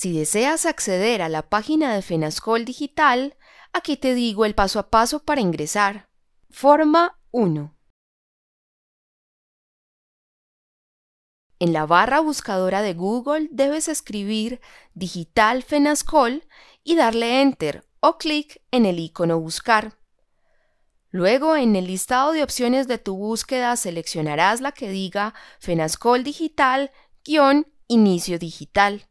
Si deseas acceder a la página de Fenascol Digital, aquí te digo el paso a paso para ingresar. Forma 1. En la barra buscadora de Google debes escribir Digital Fenascol y darle Enter o clic en el icono Buscar. Luego, en el listado de opciones de tu búsqueda seleccionarás la que diga Fenascol Digital-Inicio Digital.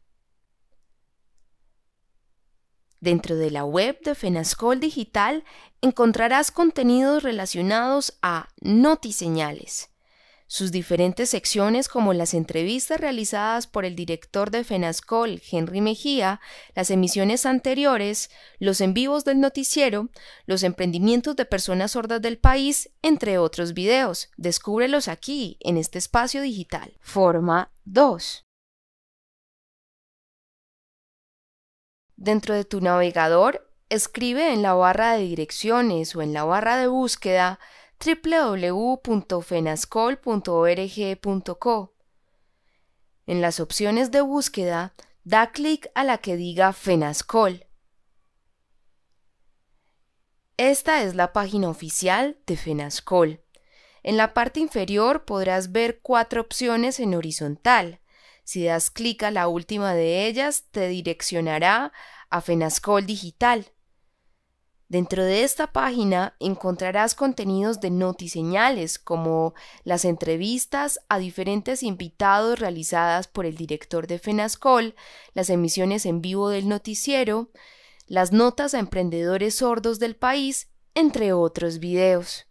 Dentro de la web de Fenascol Digital encontrarás contenidos relacionados a NotiSeñales, sus diferentes secciones como las entrevistas realizadas por el director de Fenascol, Henry Mejía, las emisiones anteriores, los en vivos del noticiero, los emprendimientos de personas sordas del país, entre otros videos. Descúbrelos aquí, en este espacio digital. Forma 2. Dentro de tu navegador, escribe en la barra de direcciones o en la barra de búsqueda www.fenascol.org.co. En las opciones de búsqueda, da clic a la que diga Fenascol. Esta es la página oficial de Fenascol. En la parte inferior podrás ver 4 opciones en horizontal. Si das clic a la última de ellas, te direccionará a Fenascol Digital. Dentro de esta página encontrarás contenidos de NotiSeñales, como las entrevistas a diferentes invitados realizadas por el director de Fenascol, las emisiones en vivo del noticiero, las notas a emprendedores sordos del país, entre otros videos.